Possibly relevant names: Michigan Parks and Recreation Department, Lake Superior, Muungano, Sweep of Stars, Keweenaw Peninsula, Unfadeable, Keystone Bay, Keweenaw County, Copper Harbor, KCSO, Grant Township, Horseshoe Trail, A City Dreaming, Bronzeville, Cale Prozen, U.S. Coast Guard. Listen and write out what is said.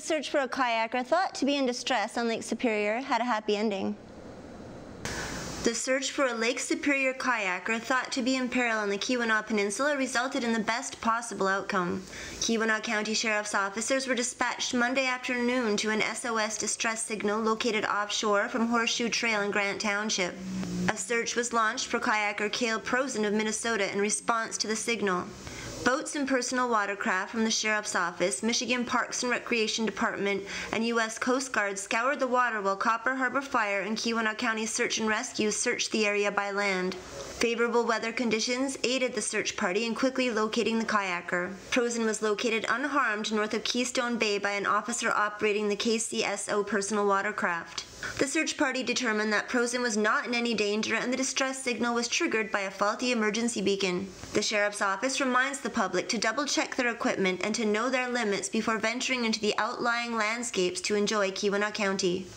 The search for a kayaker thought to be in distress on Lake Superior had a happy ending. The search for a Lake Superior kayaker thought to be in peril on the Keweenaw Peninsula resulted in the best possible outcome. Keweenaw County Sheriff's officers were dispatched Monday afternoon to an SOS distress signal located offshore from Horseshoe Trail in Grant Township. A search was launched for kayaker Cale Prozen of Minnesota in response to the signal. Boats and personal watercraft from the Sheriff's Office, Michigan Parks and Recreation Department, and U.S. Coast Guard scoured the water while Copper Harbor Fire and Keweenaw County Search and Rescue searched the area by land. Favorable weather conditions aided the search party in quickly locating the kayaker. Prozen was located unharmed north of Keystone Bay by an officer operating the KCSO personal watercraft. The search party determined that Prozen was not in any danger and the distress signal was triggered by a faulty emergency beacon. The Sheriff's Office reminds the public to double-check their equipment and to know their limits before venturing into the outlying landscapes to enjoy Keweenaw County.